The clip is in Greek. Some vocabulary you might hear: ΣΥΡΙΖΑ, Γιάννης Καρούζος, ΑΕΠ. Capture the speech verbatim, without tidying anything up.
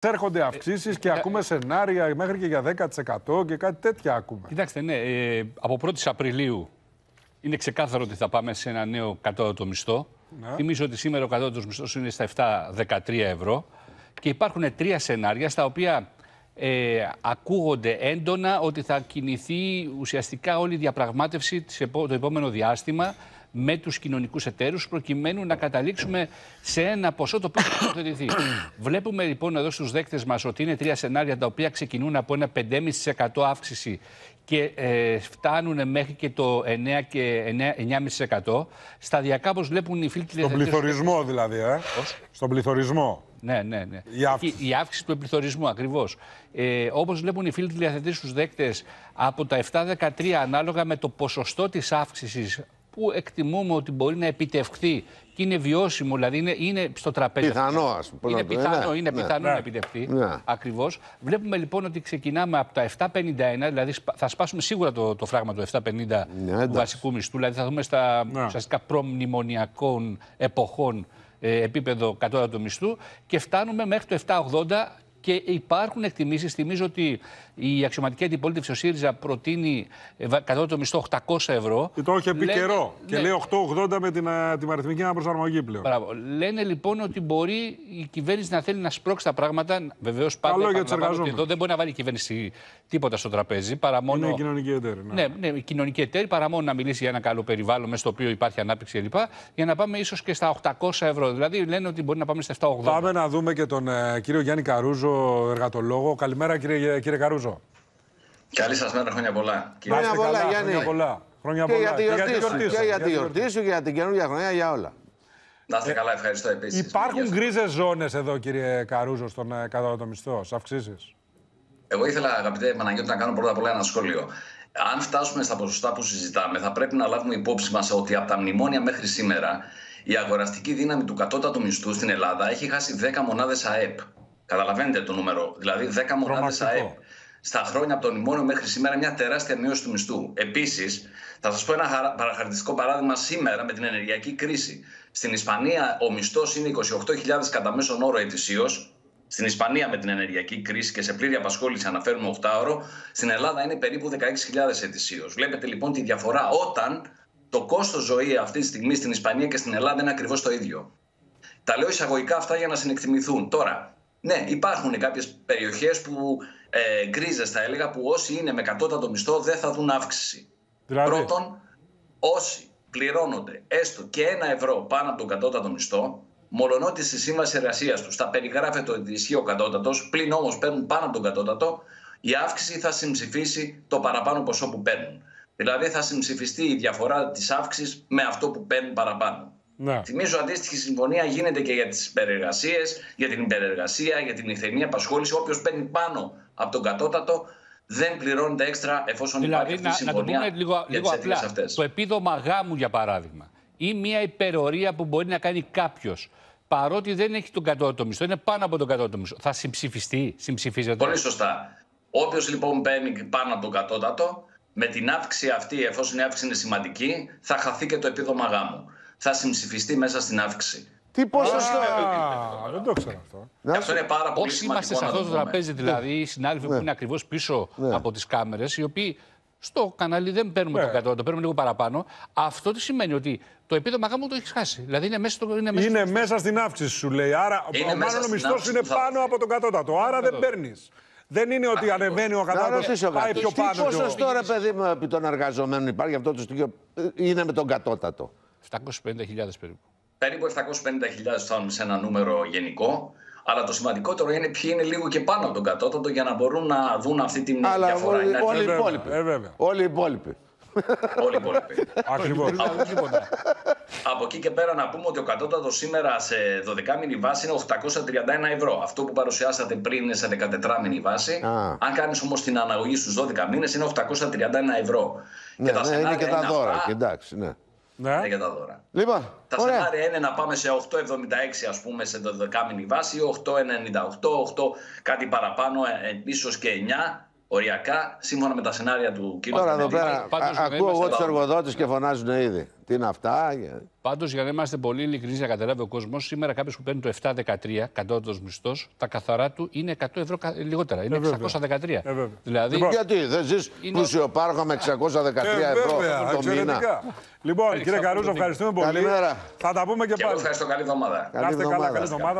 Έρχονται αυξήσεις ε, και ε, ακούμε ε, σενάρια μέχρι και για δέκα τοις εκατό και κάτι τέτοια ακούμε. Κοιτάξτε, ναι, ε, από πρώτη Απριλίου είναι ξεκάθαρο ότι θα πάμε σε ένα νέο κατώτατο μισθό. Ναι. Θυμίζω ότι σήμερα ο κατώτατος μισθός είναι στα επτά δεκατρία ευρώ και υπάρχουν τρία σενάρια στα οποία ε, ακούγονται έντονα ότι θα κινηθεί ουσιαστικά όλη η διαπραγμάτευση το επόμενο διάστημα με τους κοινωνικούς εταίρους, προκειμένου να καταλήξουμε σε ένα ποσό το οποίο θα τοποθετηθεί. Βλέπουμε λοιπόν εδώ στους δέκτες μας ότι είναι τρία σενάρια τα οποία ξεκινούν από ένα πέντε κόμμα πέντε τοις εκατό αύξηση και ε, φτάνουν μέχρι και το εννιά και εννιά κόμμα πέντε τοις εκατό. Σταδιακά, όπως βλέπουν οι φίλοι τηλεθεατές... Στον πληθωρισμό δηλαδή, ε. Στον πληθωρισμό. Ναι, ναι, ναι. Η αύξηση, η αύξηση του πληθωρισμού, ακριβώς. Ε, όπως βλέπουν οι φίλοι τηλεθεατές στους δέκτες, από τα επτά δεκατρία ανάλογα με το ποσοστό της αύξησης που εκτιμούμε ότι μπορεί να επιτευχθεί και είναι βιώσιμο, δηλαδή είναι, είναι στο τραπέζι. Πιθανό, ας πούμε. Είναι πιθανό, ναι, είναι ναι, πιθανό ναι, να επιτευχθεί. Ναι. Ακριβώς. Βλέπουμε λοιπόν ότι ξεκινάμε από τα επτά πενήντα ένα, δηλαδή θα σπάσουμε σίγουρα το, το φράγμα του επτά πενήντα ναι, του βασικού μισθού, δηλαδή θα δούμε στα ναι. ουσιαστικά προμνημονιακών εποχών ε, επίπεδο κατώτατου μισθού και φτάνουμε μέχρι το επτά ογδόντα. Και υπάρχουν εκτιμήσεις. Θυμίζω ότι η αξιωματική αντιπολίτευση, ο ΣΥΡΙΖΑ, προτείνει κατώτατο μισθό οκτακόσια ευρώ. Και το είχε πει λένε, καιρό. Ναι. Και λέει οκτακόσια ογδόντα με την, την αριθμική αναπροσαρμογή πλέον. Μπράβο. Λένε λοιπόν ότι μπορεί η κυβέρνηση να θέλει να σπρώξει τα πράγματα. Βεβαίως πάντα εδώ δεν μπορεί να βάλει η κυβέρνηση τίποτα στο τραπέζι. Παρά μόνο... Είναι η κοινωνική εταίρη. Ναι, ναι, ναι, η κοινωνική εταίρη, παρά μόνο να μιλήσει για ένα καλό περιβάλλον μέσα στο οποίο υπάρχει ανάπτυξη κλπ. Για να πάμε ίσως και στα οκτακόσια ευρώ. Δηλαδή λένε ότι μπορεί να πάμε στα επτά ογδόντα. Πάμε να δούμε και τον ε, κύριο Γιάννη Καρούζο, εργατολόγο. Καλημέρα κύριε, κύριε Καρούζο. Καλή σας μέρα, χρόνια πολλά. Χρόνια πολλά, καλά, Γιάννη. Χρόνια πολλά. Χρόνια και πολλά. Για τη γιορτή σου, για τη γιορτή σου, για την καινούργια χρονιά, για όλα. Να είστε καλά, ευχαριστώ επίσης. Υπάρχουν γκρίζες ζώνες εδώ, κύριε Καρούζο, στον κατώτατο μισθό, σε αυξήσεις? Εγώ ήθελα, αγαπητέ Παναγιώτη, να κάνω πρώτα απ' όλα ένα σχόλιο. Αν φτάσουμε στα ποσοστά που συζητάμε, θα πρέπει να λάβουμε υπόψη μας ότι από τα μνημόνια μέχρι σήμερα η αγοραστική δύναμη του κατώτατου μισθού στην Ελλάδα έχει χάσει δέκα μονάδες Α Ε Π. Καταλαβαίνετε το νούμερο. Δηλαδή, δέκα μονάδες Α Ε Π στα χρόνια από το μνημόνιο μέχρι σήμερα, μια τεράστια μείωση του μισθού. Επίσης, θα σας πω ένα παραχαρακτηριστικό παράδειγμα σήμερα με την ενεργειακή κρίση. Στην Ισπανία, ο μισθός είναι είκοσι οκτώ χιλιάδες κατά μέσον όρο ετησίως. Στην Ισπανία, με την ενεργειακή κρίση και σε πλήρη απασχόληση, αναφέρουμε οκτάωρο. Στην Ελλάδα είναι περίπου δεκαέξι χιλιάδες ετησίως. Βλέπετε λοιπόν τη διαφορά, όταν το κόστος ζωής αυτή τη στιγμή στην Ισπανία και στην Ελλάδα είναι ακριβώς το ίδιο. Τα λέω εισαγωγικά αυτά για να συνεκτιμηθούν. Τώρα. Ναι, υπάρχουν κάποιες περιοχές που ε, γκρίζες, θα έλεγα, που όσοι είναι με κατώτατο μισθό δεν θα δουν αύξηση. Δηλαδή... Πρώτον, όσοι πληρώνονται έστω και ένα ευρώ πάνω από τον κατώτατο μισθό, μολονότι στη σύμβαση εργασίας τους θα περιγράφεται ότι ισχύει ο κατώτατος, πλην όμως παίρνουν πάνω από τον κατώτατο, η αύξηση θα συμψηφίσει το παραπάνω ποσό που παίρνουν. Δηλαδή θα συμψηφιστεί η διαφορά της αύξησης με αυτό που παίρνουν παραπάνω. Ναι. Θυμίζω, αντίστοιχη συμφωνία γίνεται και για τις υπερεργασίες, για την υπερεργασία, για την ηθελή απασχόληση. Όποιος παίρνει πάνω από τον κατώτατο δεν πληρώνεται έξτρα, εφόσον δηλαδή, υπάρχει αυτή η συμφωνία. Να το πούμε λίγο, λίγο απλά. Αυτές. Το επίδομα γάμου, για παράδειγμα, ή μια υπερορία που μπορεί να κάνει κάποιος, παρότι δεν έχει τον κατώτατο μισθό, είναι πάνω από τον κατώτατο μισθό, θα συμψηφιστεί, συμψηφίζεται. Πολύ σωστά. Όποιος λοιπόν παίρνει πάνω από τον κατώτατο, με την αύξηση αυτή, εφόσον η αύξηση είναι σημαντική, θα χαθεί και το επίδομα γάμου. Θα συμψηφιστεί μέσα στην αύξηση. Τι ποσοστό? Δεν το ξέρω αυτό. Και αυτό είναι πάρα πολύ σημαντικό. Όσοι είμαστε σε αυτό το τραπέζι, δηλαδή, οι συνάδελφοι που είναι ακριβώς πίσω από τις κάμερες, οι οποίοι στο κανάλι δεν παίρνουμε τον κατώτατο, το παίρνουμε λίγο παραπάνω, αυτό τι σημαίνει? Ότι το επίδομα γάμου το έχει χάσει. Δηλαδή είναι μέσα, στο, είναι μέσα, είναι στο... μέσα στην αύξηση, σου λέει. Άρα μάλλον ο μισθός είναι πάνω από τον κατώτατο. Άρα δεν παίρνει. Δεν είναι ότι ανεβαίνει ο κατώτατος, πάει πιο πάνω. Ποσοστό, ρε παιδί μου, επί των εργαζομένων υπάρχει αυτό το στοιχείο? Είναι με τον κατώτατο. επτακόσιες πενήντα χιλιάδες περίπου. Περίπου επτακόσιες πενήντα χιλιάδες φτάνουν σε ένα νούμερο γενικό. Αλλά το σημαντικότερο είναι ποιοι είναι λίγο και πάνω από τον κατώτατο για να μπορούν να δουν αυτή τη αλλά διαφορά. Αλλά όλοι οι υπόλοιποι. Όλοι οι υπόλοιποι. Όλοι οι υπόλοιποι. Ακριβώς. Από εκεί και πέρα να πούμε ότι ο κατώτατος σήμερα σε δωδεκάμηνη βάση είναι οκτακόσια τριάντα ένα ευρώ. Αυτό που παρουσιάσατε πριν είναι σε δεκατετράμηνη βάση. Ah. Αν κάνεις όμως την αναγωγή στους δώδεκα μήνες είναι οκτακόσια τριάντα ένα ευρώ. Ναι, και ναι, είναι και τα δώρα. Αυτά... Εντάξει, ναι. Ναι. Για τα δώρα. Λοιπόν, τα ωραία σενάρια είναι να πάμε σε οκτώ εβδομήντα έξι, ας πούμε, σε δωδεκάμηνη βάση, οκτώ ενενήντα οκτώ, κάτι παραπάνω, ε, ίσως και εννιά, οριακά, σύμφωνα με τα σενάρια του κ. Τώρα εδώ πέρα, ακούω εγώ τους εργοδότες και φωνάζουν ήδη. Τι είναι αυτά. Πάντως, για να είμαστε πολύ ειλικρινείς, να καταλάβει ο κόσμος, σήμερα κάποιος που παίρνει το επτά δεκατρία κατώτατος μισθός, τα καθαρά του είναι εκατό ευρώ λιγότερα. Είναι εξακόσια δεκατρία. Ε, δηλαδή, λοιπόν, γιατί δεν ζεις είναι... πλουσιοπάρχο με εξακόσια δεκατρία ε, ευρώ βέβαια, το μήνα. Λοιπόν, κύριε Καρούζο, ευχαριστούμε πολύ. Καλημέρα. Θα τα πούμε και, και πάλι. Ευχαριστώ. Καλή εβδομάδα. Να είστε καλά. Καλή εβδομάδα.